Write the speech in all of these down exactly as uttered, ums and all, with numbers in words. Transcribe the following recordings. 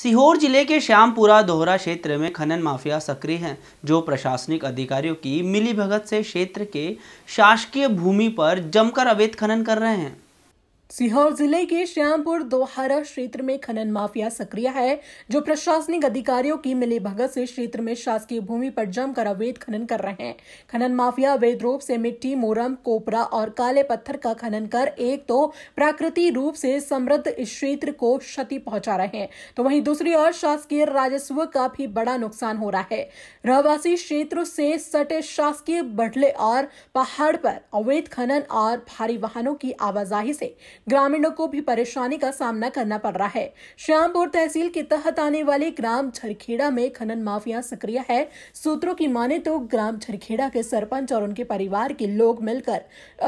सीहोर जिले के श्यामपुरा दोहरा क्षेत्र में खनन माफिया सक्रिय हैं, जो प्रशासनिक अधिकारियों की मिलीभगत से क्षेत्र के शासकीय भूमि पर जमकर अवैध खनन कर रहे हैं। सीहोर जिले के श्यामपुर दोहरा क्षेत्र में खनन माफिया सक्रिय है, जो प्रशासनिक अधिकारियों की मिलीभगत से क्षेत्र में शासकीय भूमि पर जमकर अवैध खनन कर रहे हैं। खनन माफिया अवैध रूप से मिट्टी, मोरम, कोपरा और काले पत्थर का खनन कर एक तो प्राकृतिक रूप से समृद्ध इस क्षेत्र को क्षति पहुंचा रहे हैं, तो वहीं दूसरी ओर शासकीय राजस्व का भी बड़ा नुकसान हो रहा है। रहवासी क्षेत्रों से सटे शासकीय बटले और पहाड़ पर अवैध खनन और भारी वाहनों की आवाजाही से ग्रामीणों को भी परेशानी का सामना करना पड़ रहा है। श्यामपुर तहसील के तहत आने वाले ग्राम झरखेड़ा में खनन माफिया सक्रिय है। सूत्रों की माने तो ग्राम झरखेड़ा के सरपंच और उनके परिवार के लोग मिलकर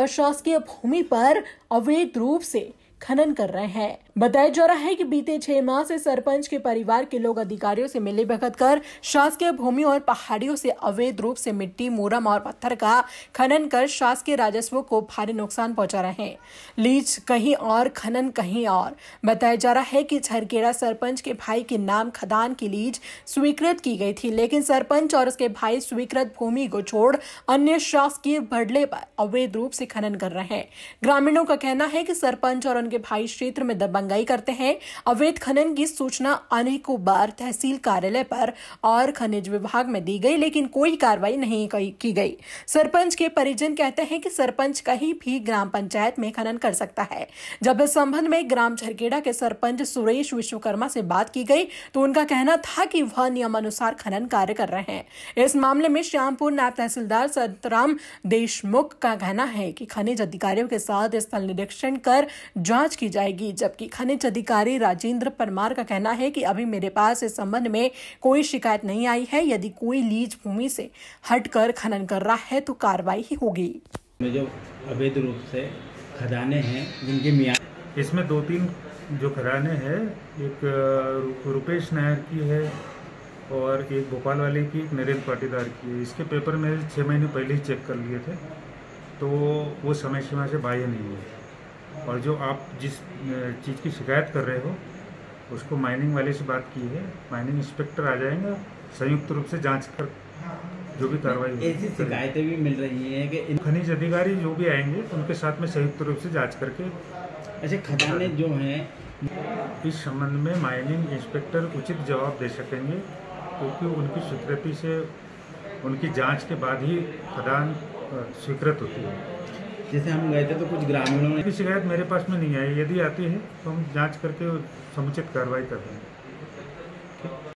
अशासकीय भूमि पर अवैध रूप से खनन कर रहे हैं। बताया जा रहा है कि बीते छह माह से सरपंच के परिवार के लोग अधिकारियों से मिलीभगत कर शासकीय भूमि और पहाड़ियों से अवैध रूप से मिट्टी, मोरम और पत्थर का खनन कर शासकीय राजस्व को भारी नुकसान पहुंचा रहे हैं। लीज कहीं और, खनन कहीं और। बताया जा रहा है कि झरखेड़ा सरपंच के भाई के नाम खदान की लीज स्वीकृत की गई थी, लेकिन सरपंच और उसके भाई स्वीकृत भूमि को छोड़ अन्य शासकीय बदले पर अवैध रूप से खनन कर रहे हैं। ग्रामीणों का कहना है कि सरपंच और के भाई क्षेत्र में दबंगाई करते हैं। अवैध खनन की सूचना अनेकों बार तहसील कार्यालय पर और खनिज विभाग में दी गई, लेकिन कोई कार्रवाई नहीं की गई। सरपंच के परिजन कहते हैं कि सरपंच कहीं भी ग्राम पंचायत में खनन कर सकता है। जब इस संबंध में ग्राम झरखेड़ा के सरपंच सुरेश विश्वकर्मा से बात की गई तो उनका कहना था कि वह नियमानुसार खनन कार्य कर रहे हैं। इस मामले में श्यामपुर नायब तहसीलदार सतराम देशमुख का कहना है कि खनिज अधिकारियों के साथ स्थल निरीक्षण कर जांच की जाएगी, जबकि खनिज अधिकारी राजेंद्र परमार का कहना है कि अभी मेरे पास इस संबंध में कोई शिकायत नहीं आई है। यदि कोई लीज भूमि से हटकर खनन कर रहा है तो कार्रवाई ही होगी। में जो अवैध रूप से खदाने हैं, जिनकी मियाँ इसमें दो तीन जो खदाने हैं, एक रुपेश नायर की है और एक भोपाल वाले की, एक नरेंद्र पाटीदार की है। इसके पेपर में छः महीने पहले ही चेक कर लिए थे, तो वो समय सीमा से बाह्य नहीं है। और जो आप जिस चीज़ की शिकायत कर रहे हो, उसको माइनिंग वाले से बात की है। माइनिंग इंस्पेक्टर आ जाएंगे, संयुक्त रूप से जांच कर जो भी कार्रवाई। ऐसी शिकायतें भी मिल रही हैं कि खनिज अधिकारी जो भी आएंगे उनके साथ में संयुक्त रूप से जांच करके। अच्छा, खदाने जो हैं इस संबंध में माइनिंग इंस्पेक्टर उचित जवाब दे सकेंगे, क्योंकि तो उनकी स्वीकृति से, उनकी जाँच के बाद ही खदान स्वीकृत होती है। जैसे हम गए थे तो कुछ ग्रामीणों ने की शिकायत मेरे पास में नहीं आई, यदि आती है तो हम जांच करके समुचित कार्रवाई कर देंगे।